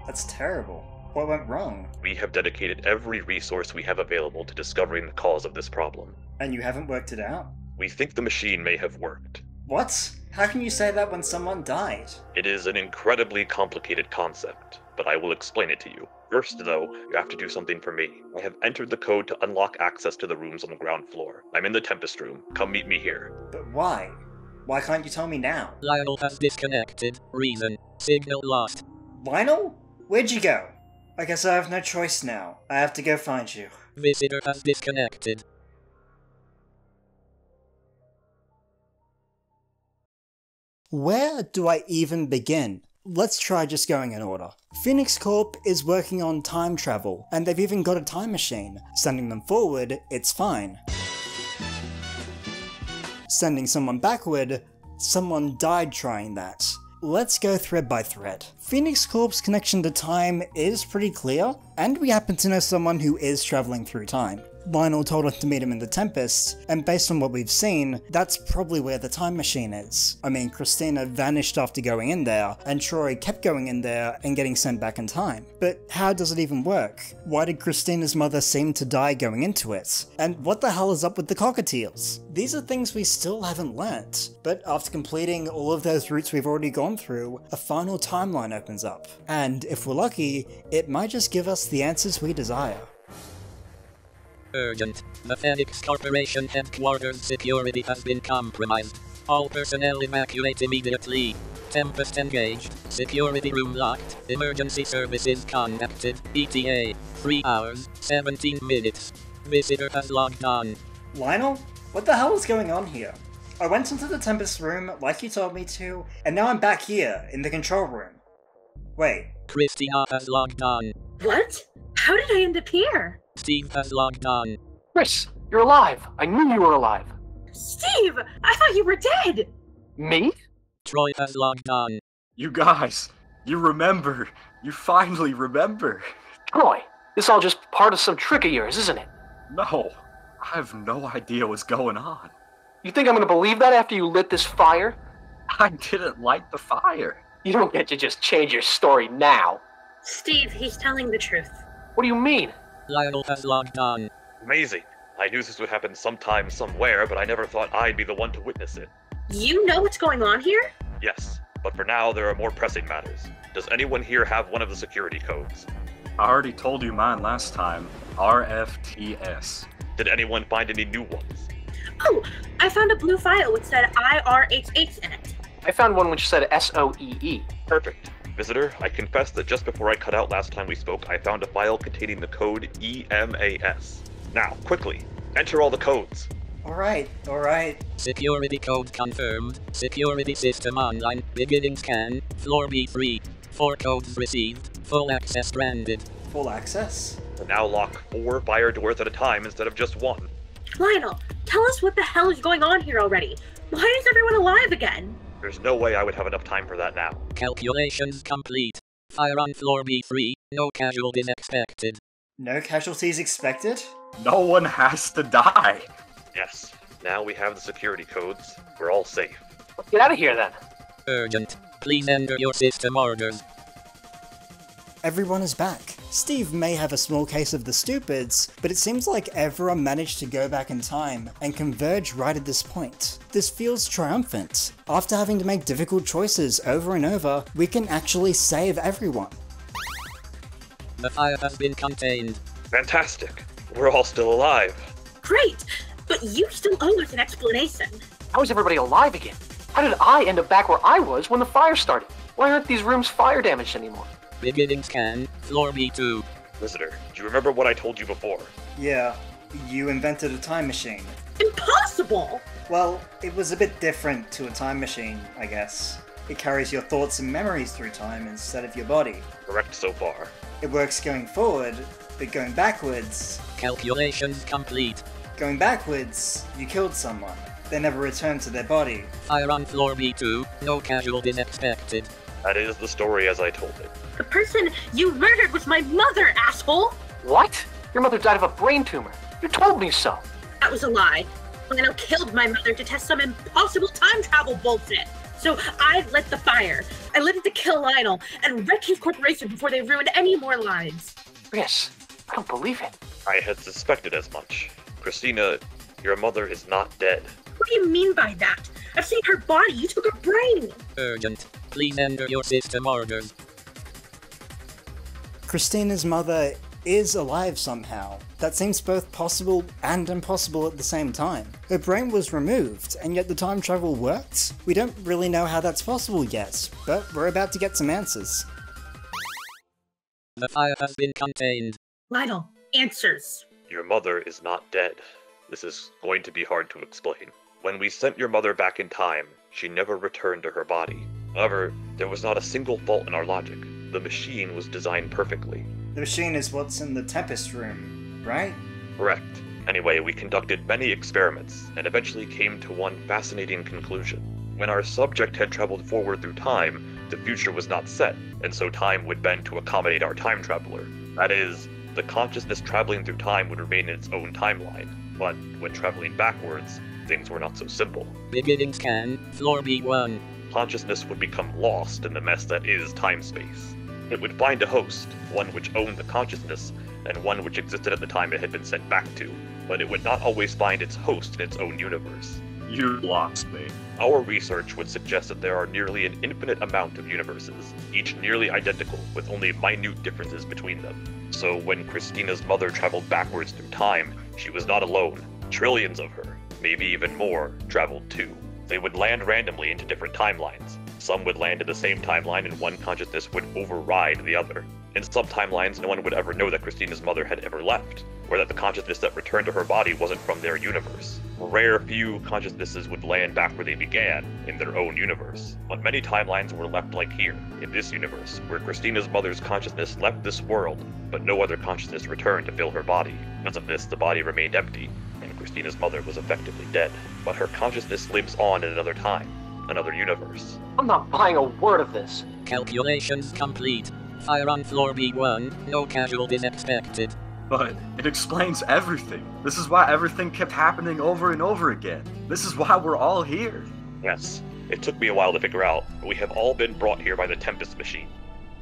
That's terrible. What went wrong? We have dedicated every resource we have available to discovering the cause of this problem. And you haven't worked it out? We think the machine may have worked. What? How can you say that when someone died? It is an incredibly complicated concept, but I will explain it to you. First, though, you have to do something for me. I have entered the code to unlock access to the rooms on the ground floor. I'm in the Tempest room. Come meet me here. But why? Why can't you tell me now? Lionel has disconnected. Reason. Signal lost. Lionel? Where'd you go? I guess I have no choice now. I have to go find you. Visitor has disconnected. Where do I even begin? Let's try just going in order. Phoenix Corp is working on time travel, and they've even got a time machine. Sending them forward, it's fine. sending someone backward, someone died trying that. Let's go thread by thread. Phoenix Corp's connection to time is pretty clear, and we happen to know someone who is travelling through time. Lionel told us to meet him in the Tempest, and based on what we've seen, that's probably where the time machine is. I mean, Christina vanished after going in there, and Troy kept going in there and getting sent back in time. But how does it even work? Why did Christina's mother seem to die going into it? And what the hell is up with the cockatiels? These are things we still haven't learnt, but after completing all of those routes we've already gone through, a final timeline opens up. And if we're lucky, it might just give us the answers we desire. Urgent. The Fenix Corporation headquarters security has been compromised. All personnel evacuate immediately. Tempest engaged. Security room locked. Emergency services contacted. ETA. 3 hours, 17 minutes. Visitor has logged on. Lionel? What the hell is going on here? I went into the Tempest room like you told me to, and now I'm back here, in the control room. Wait. Christina has logged on. What? How did I end up here? Steve has logged on. Chris, you're alive. I knew you were alive. Steve, I thought you were dead. Me? Troy has logged on. You guys, you remember. You finally remember. Troy, this all just part of some trick of yours, isn't it? No, I have no idea what's going on. You think I'm going to believe that after you lit this fire? I didn't light the fire. You don't get to just change your story now. Steve, he's telling the truth. What do you mean? Lionel has logged on. Amazing. I knew this would happen sometime, somewhere, but I never thought I'd be the one to witness it. You know what's going on here? Yes, but for now there are more pressing matters. Does anyone here have one of the security codes? I already told you mine last time. RFTS. Did anyone find any new ones? Oh, I found a blue file which said IRHH in it. I found one which said SOEE. Perfect. Visitor, I confess that just before I cut out last time we spoke, I found a file containing the code EMAS. Now, quickly, enter all the codes. Alright, alright. Security code confirmed. Security system online. Beginning scan. Floor B3. 4 codes received. Full access granted. Full access? So now lock 4 fire doors at a time instead of just one. Lionel, tell us what the hell is going on here already. Why is everyone alive again? There's no way I would have enough time for that now. Calculations complete. Fire on floor B3. No casualties expected. No casualties expected? No one has to die. Yes. Now we have the security codes. We're all safe. Let's get out of here then. Urgent. Please enter your system orders. Everyone is back. Steve may have a small case of the stupids, but it seems like everyone managed to go back in time and converge right at this point. This feels triumphant. After having to make difficult choices over and over, we can actually save everyone. The fire has been contained. Fantastic. We're all still alive. Great, but you still owe us an explanation. How is everybody alive again? How did I end up back where I was when the fire started? Why aren't these rooms fire damaged anymore? Beginning scan, floor B2. Visitor, do you remember what I told you before? Yeah, you invented a time machine. Impossible! Well, it was a bit different to a time machine, I guess. It carries your thoughts and memories through time instead of your body. Correct so far. It works going forward, but going backwards... Calculations complete. Going backwards, you killed someone. They never returned to their body. Fire on floor B2, no casualties expected. That is the story as I told it. The person you murdered was my mother, asshole! What? Your mother died of a brain tumor. You told me so. That was a lie. Lionel killed my mother to test some impossible time travel bullshit. So I lit the fire. I lit it to kill Lionel and wreck his corporation before they ruined any more lives. Chris, I don't believe it. I had suspected as much. Christina, your mother is not dead. What do you mean by that? I've seen her body. You took her brain. Urgent. Please enter your system orders. Christina's mother is alive somehow. That seems both possible and impossible at the same time. Her brain was removed, and yet the time travel worked? We don't really know how that's possible yet, but we're about to get some answers. The fire has been contained. Lionel, answers. Your mother is not dead. This is going to be hard to explain. When we sent your mother back in time, she never returned to her body. However, there was not a single fault in our logic. The machine was designed perfectly. The machine is what's in the Tempest room, right? Correct. Anyway, we conducted many experiments, and eventually came to one fascinating conclusion. When our subject had traveled forward through time, the future was not set, and so time would bend to accommodate our time traveler. That is, the consciousness traveling through time would remain in its own timeline, but when traveling backwards, things were not so simple. Beginning scan, floor B1. Consciousness would become lost in the mess that is time-space. It would find a host, one which owned the consciousness, and one which existed at the time it had been sent back to, but it would not always find its host in its own universe. You lost me. Our research would suggest that there are nearly an infinite amount of universes, each nearly identical, with only minute differences between them. So when Christina's mother traveled backwards through time, she was not alone. Trillions of her, maybe even more, traveled too. They would land randomly into different timelines. Some would land in the same timeline and one consciousness would override the other. In some timelines, no one would ever know that Christina's mother had ever left, or that the consciousness that returned to her body wasn't from their universe. Rare few consciousnesses would land back where they began, in their own universe, but many timelines were left like here, in this universe, where Christina's mother's consciousness left this world, but no other consciousness returned to fill her body. Because of this, the body remained empty, and Christina's mother was effectively dead, but her consciousness lives on in another time, another universe. I'm not buying a word of this. Calculations complete. Fire on floor B1, no casualties expected. But it explains everything. This is why everything kept happening over and over again. This is why we're all here. Yes, it took me a while to figure out, but we have all been brought here by the Tempest machine.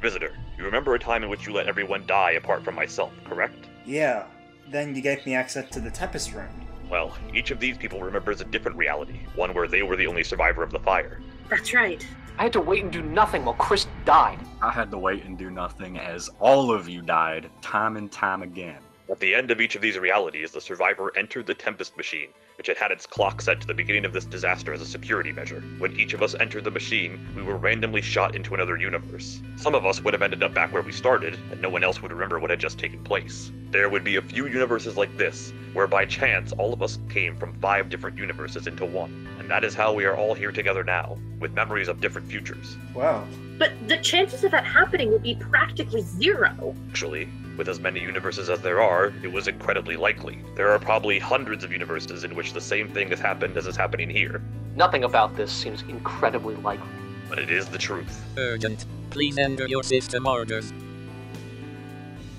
Visitor, you remember a time in which you let everyone die apart from myself, correct? Yeah, then you gave me access to the Tempest room. Well, each of these people remembers a different reality, one where they were the only survivor of the fire. That's right. I had to wait and do nothing while Chris died. I had to wait and do nothing as all of you died, time and time again. At the end of each of these realities, the survivor entered the Tempest machine, which had had its clock set to the beginning of this disaster as a security measure. When each of us entered the machine, we were randomly shot into another universe. Some of us would have ended up back where we started, and no one else would remember what had just taken place. There would be a few universes like this, where by chance all of us came from 5 different universes into one. And that is how we are all here together now, with memories of different futures. Wow. But the chances of that happening would be practically zero. Actually, with as many universes as there are, it was incredibly likely. There are probably hundreds of universes in which the same thing has happened as is happening here. Nothing about this seems incredibly likely. But it is the truth. Urgent. Please enter your system orders.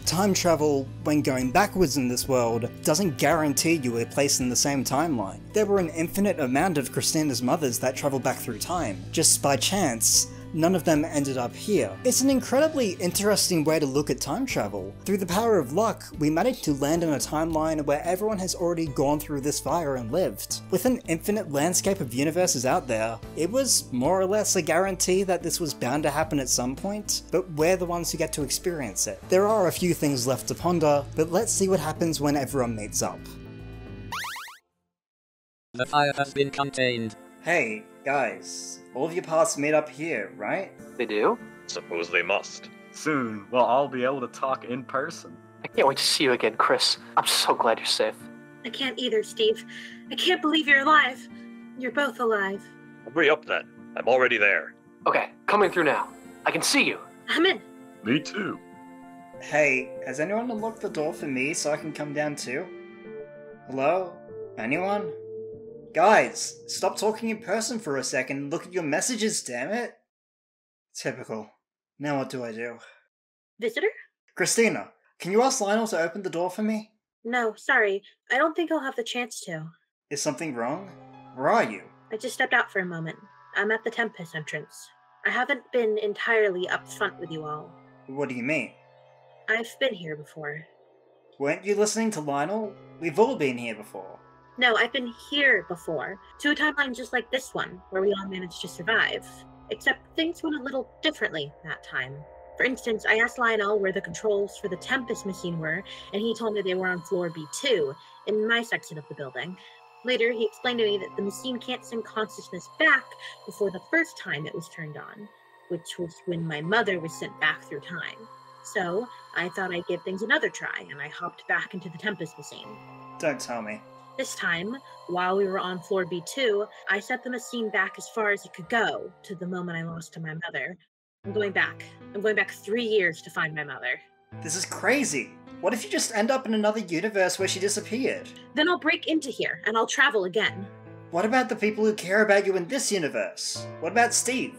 Time travel, when going backwards in this world, doesn't guarantee you a place in the same timeline. There were an infinite amount of Christina's mothers that traveled back through time. Just by chance, none of them ended up here. It's an incredibly interesting way to look at time travel. Through the power of luck, we managed to land in a timeline where everyone has already gone through this fire and lived. With an infinite landscape of universes out there, it was more or less a guarantee that this was bound to happen at some point, but we're the ones who get to experience it. There are a few things left to ponder, but let's see what happens when everyone meets up. The fire has been contained. Hey, guys. All of your paths meet up here, right? They do? Suppose they must. Soon, we'll all be able to talk in person. I can't wait to see you again, Chris. I'm so glad you're safe. I can't either, Steve. I can't believe you're alive. You're both alive. Hurry up then. I'm already there. Okay, coming through now. I can see you. I'm in. Me too. Hey, has anyone unlocked the door for me so I can come down too? Hello? Anyone? Guys, stop talking in person for a second and look at your messages, damn it! Typical. Now what do I do? Visitor? Christina, can you ask Lionel to open the door for me? No, sorry. I don't think I'll have the chance to. Is something wrong? Where are you? I just stepped out for a moment. I'm at the Tempest entrance. I haven't been entirely upfront with you all. What do you mean? I've been here before. Weren't you listening to Lionel? We've all been here before. No, I've been here before, to a timeline just like this one, where we all managed to survive. Except things went a little differently that time. For instance, I asked Lionel where the controls for the Tempest machine were, and he told me they were on floor B2, in my section of the building. Later, he explained to me that the machine can't send consciousness back before the first time it was turned on, which was when my mother was sent back through time. So, I thought I'd give things another try, and I hopped back into the Tempest machine. Don't tell me. This time, while we were on floor B2, I set the machine back as far as it could go, to the moment I lost to my mother. I'm going back. I'm going back 3 years to find my mother. This is crazy. What if you just end up in another universe where she disappeared? Then I'll break into here, and I'll travel again. What about the people who care about you in this universe? What about Steve?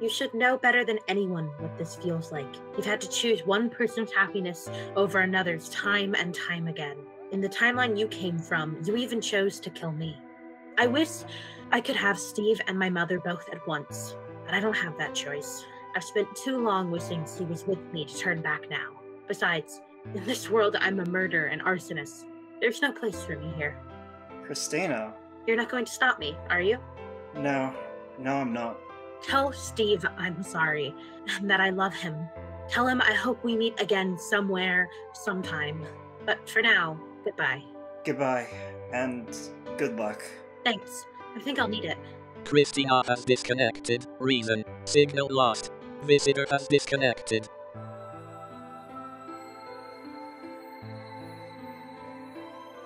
You should know better than anyone what this feels like. You've had to choose one person's happiness over another's time and time again. In the timeline you came from, you even chose to kill me. I wish I could have Steve and my mother both at once, but I don't have that choice. I've spent too long wishing she was with me to turn back now. Besides, in this world, I'm a murderer and arsonist. There's no place for me here. Christina. You're not going to stop me, are you? No, I'm not. Tell Steve I'm sorry and that I love him. Tell him I hope we meet again somewhere, sometime. But for now, goodbye. Goodbye, and good luck. Thanks. I think I'll need it. Christina has disconnected. Reason. Signal lost. Visitor has disconnected.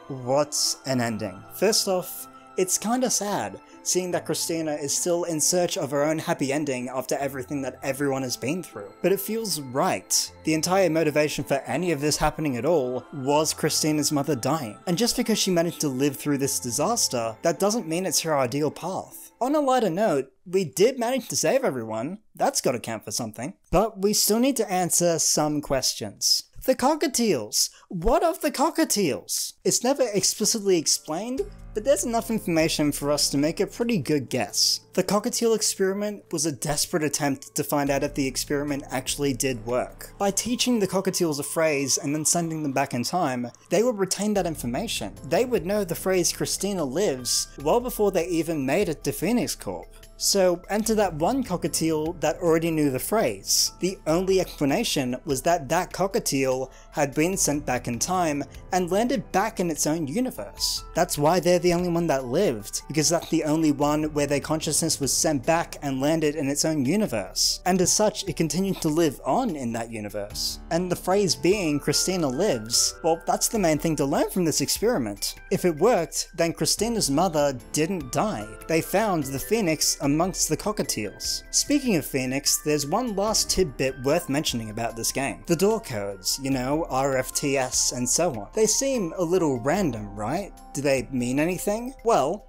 What an ending. First off, it's kinda sad, seeing that Christina is still in search of her own happy ending after everything that everyone has been through. But it feels right. The entire motivation for any of this happening at all was Christina's mother dying. And just because she managed to live through this disaster, that doesn't mean it's her ideal path. On a lighter note, we did manage to save everyone. That's gotta count for something. But we still need to answer some questions. The cockatiels! What of the cockatiels? It's never explicitly explained, but there's enough information for us to make a pretty good guess. The cockatiel experiment was a desperate attempt to find out if the experiment actually did work. By teaching the cockatiels a phrase and then sending them back in time, they would retain that information. They would know the phrase Christina lives well before they even made it to Phoenix Corp. So enter that one cockatiel that already knew the phrase. The only explanation was that that cockatiel had been sent back in time and landed back in its own universe. That's why they're the only one that lived, because that's the only one where their consciousness was sent back and landed in its own universe. And as such, it continued to live on in that universe. And the phrase being Christina lives, well, that's the main thing to learn from this experiment. If it worked, then Christina's mother didn't die. They found the Phoenix amongst the cockatiels. Speaking of Phoenix, there's one last tidbit worth mentioning about this game. The door codes, you know, RFTS and so on. They seem a little random, right? Do they mean anything? Well,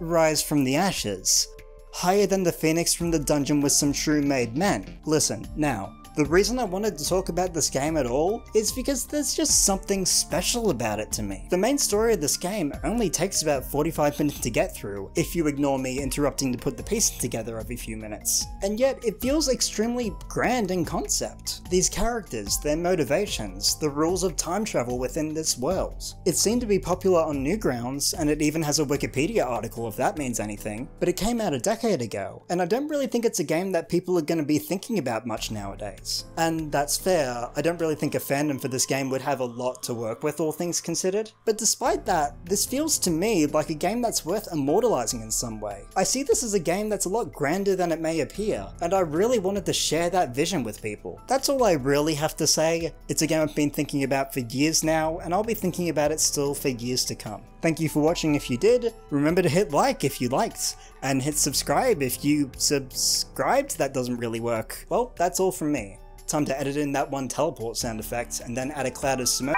rise from the ashes. Higher than the Phoenix from the dungeon with some shrew made men. Listen, now. The reason I wanted to talk about this game at all is because there's just something special about it to me. The main story of this game only takes about 45 minutes to get through, if you ignore me interrupting to put the pieces together every few minutes. And yet, it feels extremely grand in concept. These characters, their motivations, the rules of time travel within this world. It seemed to be popular on Newgrounds, and it even has a Wikipedia article if that means anything, but it came out a decade ago, and I don't really think it's a game that people are going to be thinking about much nowadays. And that's fair, I don't really think a fandom for this game would have a lot to work with, all things considered. But despite that, this feels to me like a game that's worth immortalizing in some way. I see this as a game that's a lot grander than it may appear, and I really wanted to share that vision with people. That's all I really have to say. It's a game I've been thinking about for years now, and I'll be thinking about it still for years to come. Thank you for watching if you did, remember to hit like if you liked, and hit subscribe if you subscribed. That doesn't really work. Well, that's all from me. Time to edit in that one teleport sound effect, and then add a cloud of smoke.